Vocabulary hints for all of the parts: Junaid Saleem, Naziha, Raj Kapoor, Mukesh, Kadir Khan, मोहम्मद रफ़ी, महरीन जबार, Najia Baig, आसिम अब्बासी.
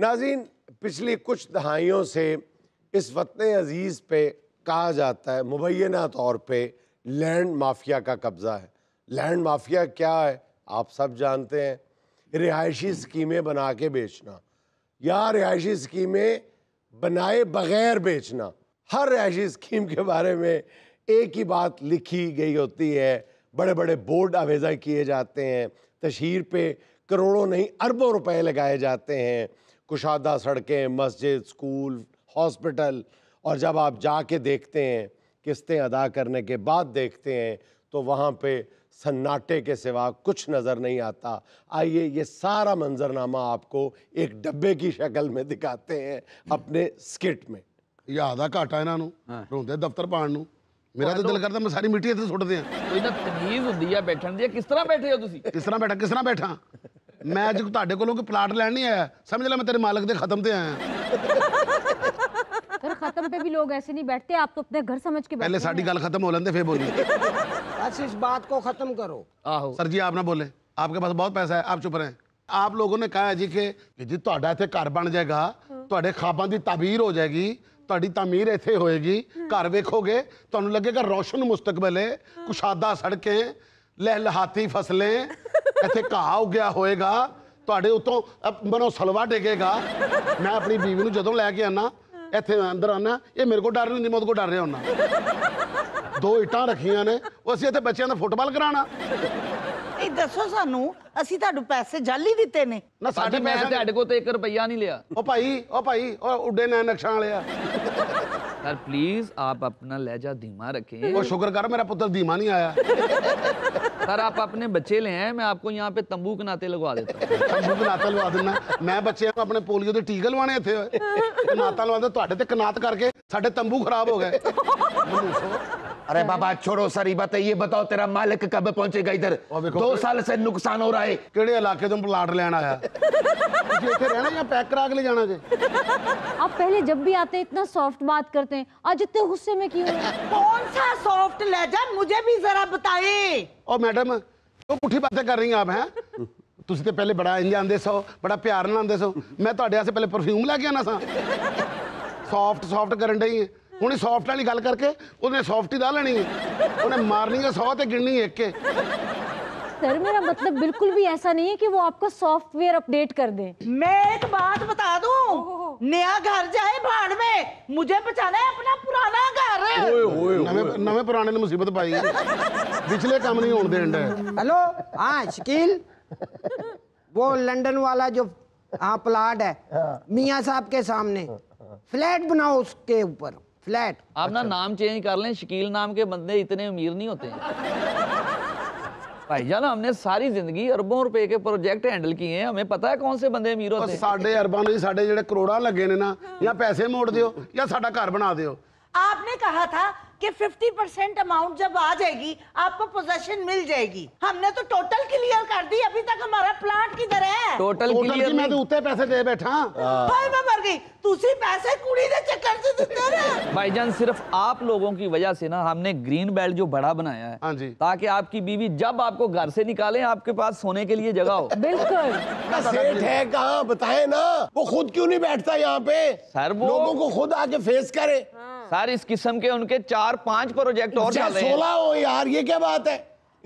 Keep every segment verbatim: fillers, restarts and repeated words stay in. नाज़रीन, पिछली कुछ दहाइयों से इस वतन अज़ीज़ पे कहा जाता है मुबैना तौर पे लैंड माफिया का कब्ज़ा है। लैंड माफिया क्या है आप सब जानते हैं, रिहायशी स्कीमें बना के बेचना या रिहायशी स्कीमें बनाए बग़ैर बेचना। हर रिहायशी स्कीम के बारे में एक ही बात लिखी गई होती है, बड़े बड़े बोर्ड आवेज़ा किए जाते हैं, तशहीर पे करोड़ों नहीं अरबों रुपए लगाए जाते हैं। कुशादा सड़कें, मस्जिद, स्कूल, हॉस्पिटल, और जब आप जाके देखते हैं, किस्तें अदा करने के बाद देखते हैं तो वहाँ पे सन्नाटे के सिवा कुछ नज़र नहीं आता। आइए ये सारा मंजरनामा आपको एक डब्बे की शक्ल में दिखाते हैं अपने स्किट में। यह आधा घाटा इन्हों रोंदे दफ्तर पाने। मेरा तो दिल करता मैं सारी मिट्टी इतने सुट दें। कोई ना तमीज होंदी है बैठन दी। किस तरह बैठे हो तुसी? किस तरह बैठा किस तरह बैठा मैं अज तुहाडे कोलों कोई प्लाट लैण नहीं आया, समझ ला मैं तेरे मालिक दे खत्म ते आया। पर खत्म पे भी लोग ऐसे नहीं बैठते, आप तो अपने घर समझ के बैठते। पहले साडी गल खत्म हो लंदे फिर बोलिए। बस इस बात को खत्म करो। आहो सर जी, आप ना बोले, आपके पास बहुत पैसा है, आप चुप रहें। आप लोगों ने कहा जी के जी तुहाडा इत्थे घर बन जाएगा, तुहाडे खाबां दी ताबीर हो जाएगी, ਤੁਹਾਡੀ ਤਾਮੀਰ ਇੱਥੇ ਹੋਏਗੀ, ਘਰ ਵੇਖੋਗੇ ਤੁਹਾਨੂੰ ਲੱਗੇਗਾ ਰੋਸ਼ਨ ਮੁਸਤਕਬਲ ਹੈ। ਕੁਸ਼ਾਦਾ ਸੜਕੇ, ਲਹਿਲਹਾਤੀ ਫਸਲੇ, ਇੱਥੇ ਘਾਹ ਉੱਗਿਆ ਹੋਏਗਾ, ਤੁਹਾਡੇ ਉੱਤੋਂ ਮਨੋਂ ਸਲਵਾ ਡਿੱਗੇਗਾ। ਮੈਂ ਆਪਣੀ ਬੀਵੀ ਨੂੰ ਜਦੋਂ ਲੈ ਕੇ ਆਉਣਾ ਇੱਥੇ ਅੰਦਰ ਆਉਣਾ, ਇਹ ਮੇਰੇ ਕੋਲ ਡਰ ਨਹੀਂ, ਮੌਤ ਕੋਲ ਡਰ ਰਿਹਾ ਹੁੰਦਾ। ਦੋ ਇੱਟਾਂ ਰੱਖੀਆਂ ਨੇ, ਉਹ ਅਸੀਂ ਇੱਥੇ ਬੱਚਿਆਂ ਦਾ ਫੁੱਟਬਾਲ ਕਰਾਉਣਾ। ਇਹ ਦੱਸੋ ਸਾਨੂੰ, ਅਸੀਂ ਤੁਹਾਨੂੰ ਪੈਸੇ ਜਾਲੀ ਦਿੱਤੇ ਨੇ ਨਾ? ਸਾਡੇ ਪੈਸੇ ਤੁਹਾਡੇ ਕੋਲ ਤੇ ਇੱਕ ਰੁਪਈਆ ਨਹੀਂ ਲਿਆ। ਉਹ ਭਾਈ ਉਹ ਭਾਈ ਉਹ ਉੱਡੇ ਨਾ ਨਕਸ਼ਾਂ ਵਾਲਿਆ। सर प्लीज आप अपना लहजा धीमा रखें। वो शुक्र कर मेरा पुत्र धीमा नहीं आया। सर आप अपने बच्चे ले आए, मैं आपको यहाँ पे तंबू के नाते लगवा देता हूँ। तंबू के नाता लगवा देना। मैं बच्चे को अपने पोलियो के टीके लवाने थे, नाता लवाते तो आड़े ते कनात करके साढ़े तंबू खराब हो गए। अरे बाबा छोड़ो, सारी बात है, ये बताओ तेरा मालिक कब पहुंचेगा इधर? दो साल से नुकसान हो रहा है। केड़े इलाके तुम प्लाट लेना आया? इधर रहना या पैक करा के ले जाना जे? आप पहले जब भी आते इतना सॉफ्ट बात करते हैं, आज इतने गुस्से में क्यों? कौन सा सॉफ्ट लहजा मुझे भी जरा बताए। ओ मैडम, तो पुठी बातें कर रही हैं आप हैं? तुसी तो पहले बड़ा इंज आते सो, बड़ा प्यार ना आते सो। मैं तुहाडे आस्ते पहले परफ्यूम लैके आना सा। सॉफ्ट सॉफ्ट करन डई है, उन्हें सॉफ्ट वाली गल करके उन्हें सॉफ्ट ही ला लेनी है, उन्हें मारनी है सौ ते गिननी एक के। सर मेरा मतलब बिल्कुल भी ऐसा नहीं है कि वो आपका सॉफ्टवेयर अपडेट कर दे। मैं एक बात बता दूं, नया घर जाए भाड़ में, मुझे बचाना है अपना पुराना घर। ओए ओए नवे नवे पुराने ने मुसीबत पाई है, पिछले काम नहीं होने देंगे। हेलो हाँ शकील, वो लंदन वाला जो हाँ प्लाट है मियाँ साहब के सामने, फ्लैट बनाओ उसके ऊपर फ्लैट। आप ना नाम चेंज कर लें, शकील नाम के बंदे इतने अमीर नहीं होते भाई जान। हमने सारी जिंदगी अरबों रुपए के प्रोजेक्ट हैंडल किए हैं, हमें पता है कौन से बंदे अमीर होते हैं। साढ़े अरबा नहीं, साढ़े जेड़े करोड़ा लगे ने ना, या पैसे मोड़ दियो या साडा घर बना दियो। आपने कहा था कि फिफ्टी परसेंट अमाउंट जब आ जाएगी आपको पोजेशन मिल जाएगी, हमने तो टोटल क्लियर कर दी। अभी तक हमारा प्लाट किधर है? टोटल क्लियर मैं तो उतने पैसे दे बैठा भाई, मैं मर गई। दूसरी पैसे कुड़ी दे चक्कर से दिते रहे भाईजान। सिर्फ आप लोगों की वजह से ना हमने ग्रीन बेल्ट जो बड़ा बनाया है, हां जी, ताकि आपकी बीवी जब आपको घर से निकाले आपके पास सोने के लिए जगह हो। बिल्कुल सेठ है कहां बताए ना, वो खुद क्यों नहीं बैठता यहाँ पे? सर वो लोगों को खुद आके फेस करे। सर इस किस्म के उनके चार पांच प्रोजेक्ट और चल रहे हैं। सोलह हो यार, ये क्या बात है?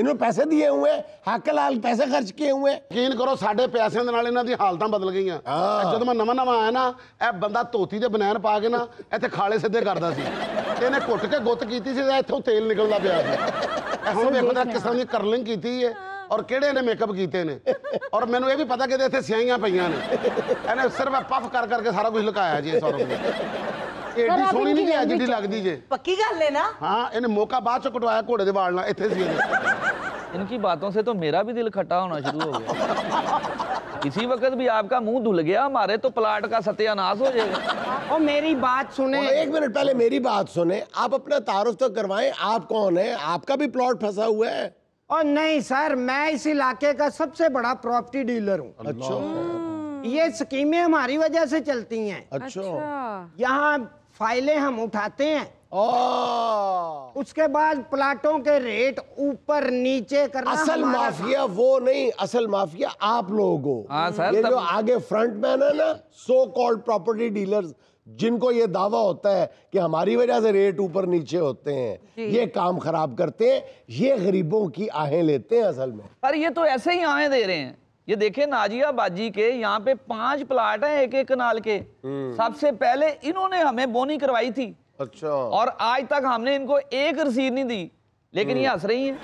इन्होंने पैसे दिए हुए हैं, हक लाल पैसे खर्च किए हुए। यकीन करो साढ़े पैसे नाल इन्हां दी हालतां बदल गई। जब मैं नवा नवा आया ना, यह बंदा धोती दे बनैन पा के ना इत्थे खाले सीधे करदा सी, इहने कुट के गुत कीती सी, इत्थों तेल निकलदा पिया सी। हुण वेखो ना किस तरह दी कर्लिंग कीती है और किहड़े ने मेकअप कीते ने, और मैनूं यह भी पता कि इत्थे स्याहियां पईयां ने। इहने सिर्फ पफ कर करके सारा कुछ लुकाया जी। सारा इनकी बातों से तो मेरा भी दिल खट्टा होना शुरू हो गया। किसी वक्त भी आपका मुंह धुल गया हमारे तो प्लाट का सत्यानाश हो जाएगा। और मेरी बात सुने, एक मिनट पहले मेरी बात सुने, आप अपना तारुफ तो करवाएं, आप कौन है? आपका भी प्लॉट फंसा हुआ है? और नहीं सर, मैं इस इलाके का सबसे बड़ा प्रॉपर्टी डीलर हूँ। अच्छा, ये स्कीमें हमारी वजह से चलती हैं। अच्छा, यहाँ फाइलें हम उठाते हैं, उसके बाद प्लाटों के रेट ऊपर नीचे करना। असल माफिया वो नहीं, असल माफिया आप लोगों को, ये जो आगे फ्रंट मैन है ना, सो कॉल्ड प्रॉपर्टी डीलर्स, जिनको ये दावा होता है कि हमारी वजह से रेट ऊपर नीचे होते हैं, ये काम खराब करते हैं, ये गरीबों की आहें लेते हैं असल में। अरे ये तो ऐसे ही आहें दे रहे हैं। ये देखें नाजिया बाजी के यहाँ पे पांच प्लाट हैं एक एक कनाल के। सबसे पहले इन्होंने हमें बोनी करवाई थी। अच्छा। और आज तक हमने इनको एक रसीद नहीं दी, लेकिन ये हंस रही है।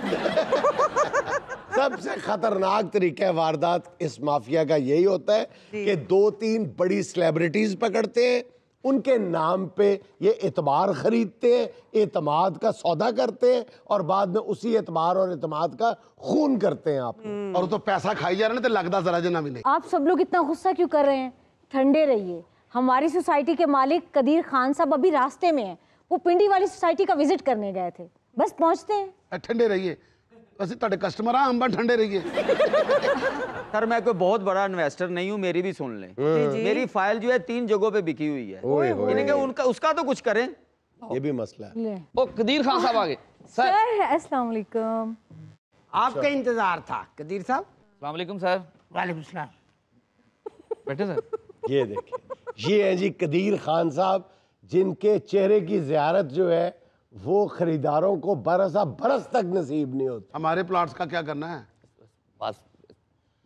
सबसे खतरनाक तरीका वारदात इस माफिया का यही होता है कि दो तीन बड़ी सेलिब्रिटीज पकड़ते हैं, उनके नाम पे ये एतबार खरीदते हैं, एतमाद का सौदा करते हैं और बाद में उसी एतबार और एतमाद का खून करते हैं आप। और तो पैसा खाई जा रहा है ना, तो लगता जरा जना भी नहीं। आप सब लोग इतना गुस्सा क्यों कर रहे हैं? ठंडे रहिए। हमारी सोसाइटी के मालिक कदीर खान साहब अभी रास्ते में हैं, वो पिंडी वाली सोसाइटी का विजिट करने गए थे, बस पहुँचते हैं। ठंडे रहिए, बस तेरे कस्टमर हैं, हम ठंडे रहिए। सर मैं कोई बहुत बड़ा इन्वेस्टर नहीं हूँ, मेरी भी सुन लें। मेरी फाइल जो है तीन जगहों पे बिकी हुई है, इनके उनका उसका तो कुछ करें, ये भी मसला है। ओ कदीर खान साहब आगे। सर अस्सलाम वालेकुम, आपका इंतजार था कदीर साहब। अस्सलाम वालेकुम सर। वालेकुम सलाम। बैठे सर। ये देखिए, ये है जी कदीर खान साहब, जिनके चेहरे की जियारत जो है वो खरीदारों को बरसा बरस तक नसीब नहीं होती। हमारे प्लाट्स का क्या करना है? बस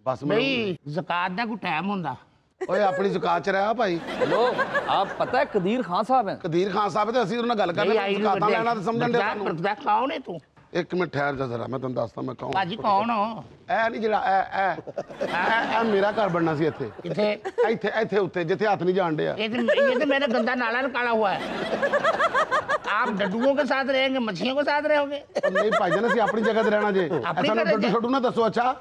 बस नहीं, ज़कात दा कोई टाइम होंदा। ओए अपनी ज़कात च रहा भाई। लो आप पता है कदीर खान साहब हैं। कदीर खान साहब है तो असि उन्हां गल करना, ज़कात लेना तो समझण दे। परदा कौन है तू? एक मिनट ठहर जा जरा, मैं तन्नू दसदा मैं कौन। भाजी कौन हो? ऐ नहीं जेड़ा ऐ ऐ ऐ मेरा घर बनना सी इथे। किथे? इथे इथे उत्ते जिथे हाथ नहीं जान दिया। ये ये तो मेरा गंदा नाला निकाला हुआ है। आप डड्डुओं के साथ रहेंगे, मछलियों के साथ रहोगे? नहीं भाई जान, असि अपनी जगह रहना जे। ऐसा ना डड्डू छोड़ू ना दसो। अच्छा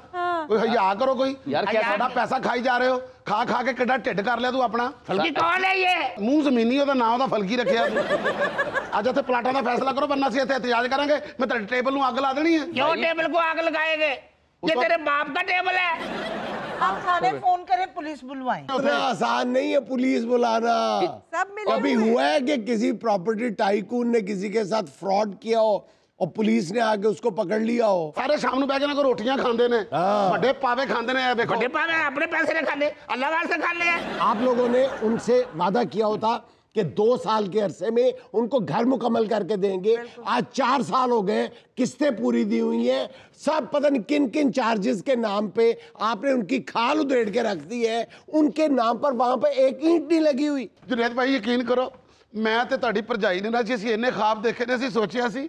कोई हया करो कोई यार, क्या साडा पैसा खाई जा रहे हो? खा खा के किड्डा टिड्ड कर लिया तू अपना। फलकी कौन है ये? मुंह जमीनी ओदा नाम ओदा फलकी रखिया तू। आज इथे प्लाटां दा फैसला करो, वरना असि इथे एहतजाज करांगे। मैं तेरे टेबल नू आग ला देनी है। क्यों टेबल को आग लगाएंगे? ये तेरे बाप का टेबल है। आप थाने फोन करें, पुलिस बुलवाएं। इतना आसान नहीं है पुलिस बुलाना। सब मिले कभी हुआ है कि किसी प्रॉपर्टी टाइकून ने किसी के साथ फ्रॉड किया हो और पुलिस ने आके उसको पकड़ लिया हो? सारे शाम नूं बैठ के ना कोई रोटियां खांदे ने, बड़े पावे खांदे ने। देखो बड़े पावे अपने पैसे ने खांदे, अल्लाह वास्ते खा ले। आप लोगों ने उनसे वादा किया होता कि दो साल के अरसे में उनको घर मुकम्मल करके देंगे। आज चार साल हो गए, किस्तें पूरी दी हुई हैं। सब पता नहीं किन किन चार्जेस के नाम पे आपने उनकी खाल उधेड़ के रख दी है। उनके नाम पर वहाँ पे एक ईंट नहीं लगी हुई। जुनेद भाई यकीन करो, मैं तो ताड़ी भरजाई ने ना जी असीं इन्ने ख्वाब देखे ने। असीं सोचिया सी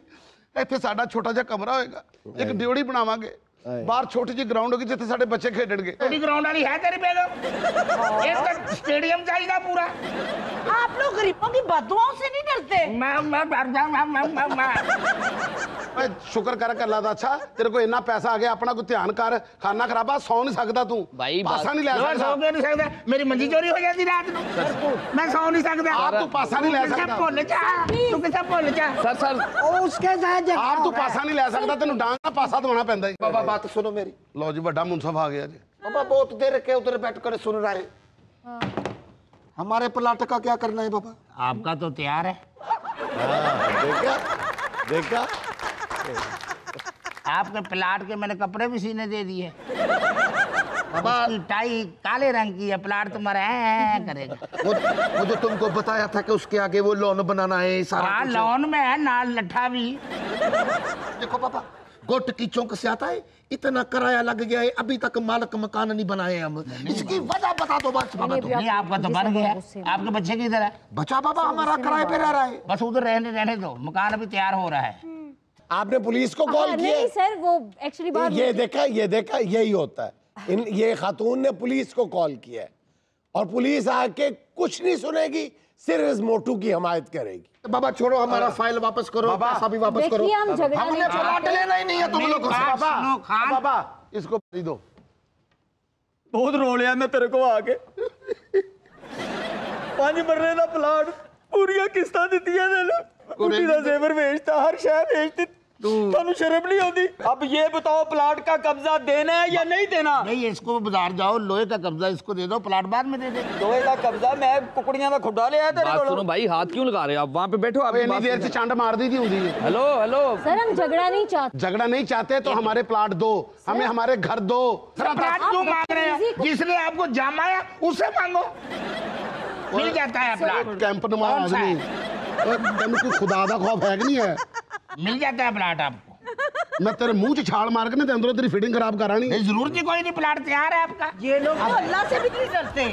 इत्थे साडा छोटा जिहा कमरा होएगा, एक ड्योड़ी बनावांगे, बाहर छोटी जी ग्राउंड होगी जिथे साडे बच्चे खेडणगे। बड़ी ग्राउंड वाली है तेरी बेगम? एक स्टेडियम चाहिए पूरा। आप लोग गरीबों की बददुआओं से नहीं डरते। मैं मैं मैं मैं मैं मैं शुक्र कर कर लादा। अच्छा तेरे को इतना पैसा आ गया, अपना को ध्यान कर। खाना खराबा सौ नहीं सकता तू भाई, पासा नहीं ले सकता। नहीं सकता, मेरी मंजी चोरी हो जाती रात को, मैं सौ नहीं सकता। आप तू पासा नहीं ले सकता, भुल जा तू किसे भुल जा। सर सर ओ उसके साथ आप तू पासा नहीं ले सकता, तेनू डांग दा पासा दवाना पैंदा। बाबा बात सुनो मेरी। लो जी बड़ा मुनसफ आ गया जी। बाबा बहुत देर के उधर बैठ कर सुन रहे। हां हमारे प्लाट का क्या करना है बाबा? आपका तो तैयार है। देखा देखा आपके प्लाट के मैंने कपड़े भी सीने दे दिए। बाबा टाई काले रंग की है, प्लाट तुम्हारा है करेगा। वो, वो जो तुमको बताया था कि उसके आगे वो लोन बनाना है सारा। लोन में है नाल लट्ठा भी। देखो बाबा गोट की चौंक से आता है, इतना किराया लग गया है, अभी तक मालक मकान नहीं बनाए हम। इसकी वजह बता दो बस बाबा। तो नहीं आपका तो बन गया, आपके बच्चे किधर है? बच्चा बाबा हमारा किराए पे रह रहा है, बस उधर रहने रहने दो, मकान अभी तैयार हो रहा है। आपने पुलिस को कॉल किया? नहीं सर वो एक्चुअली बात। ये देखा ये देखा यही होता है, इन ये खातून ने पुलिस को कॉल किया और पुलिस आके कुछ नहीं सुनेगी, सिर्फ इस मोटू की हमायत करेगी। बाबा छोड़ो हमारा फाइल वापस करो, पैसा भी वापस करो। हम हमने प्लाट लेना ही नहीं है तुम लोगों से। बाबा बाबा इसको दो। बहुत रो लिया मैं तेरे को आके। पांच मरले का प्लाट, पूरी किस्तां दित्तियां, कुड़ी दा जेवर बेचता, हर शह बेचती। तनु शर्म नहीं होती? अब ये बताओ प्लाट का कब्जा देना है या नहीं देना? नहीं, इसको बाजार जाओ, लोहे का कब्जा इसको दे दो, प्लाट बाद में दे दे। लोहे का कब्जा मैं कुकड़ियां का खुडा ले आया तेरे को। भाई हाथ क्यों लगा रहे हो आप? वहाँ पे बैठो, आप इतनी देर से चांटा मार दी थी। हेलो हेलो सर, हम झगड़ा नहीं चाहते। झगड़ा नहीं चाहते तो हमारे प्लाट दो, हमें हमारे घर दो। प्लाट क्यों मांग रहे हैं? जिसने आपको जमाया उसे मांगो, मिल जाता है प्लाट। कैंपर खुदा का खौफ है कि नहीं है? मिल जाता है प्लाट आपको। मैं तेरे मुंह से छाल मार के ना तेरे अंदर तेरी फिटिंग खराब करानी। जरूरत नहीं, कोई नहीं, प्लाट तैयार है आपका। ये लोग अल्लाह से भी नहीं डरते।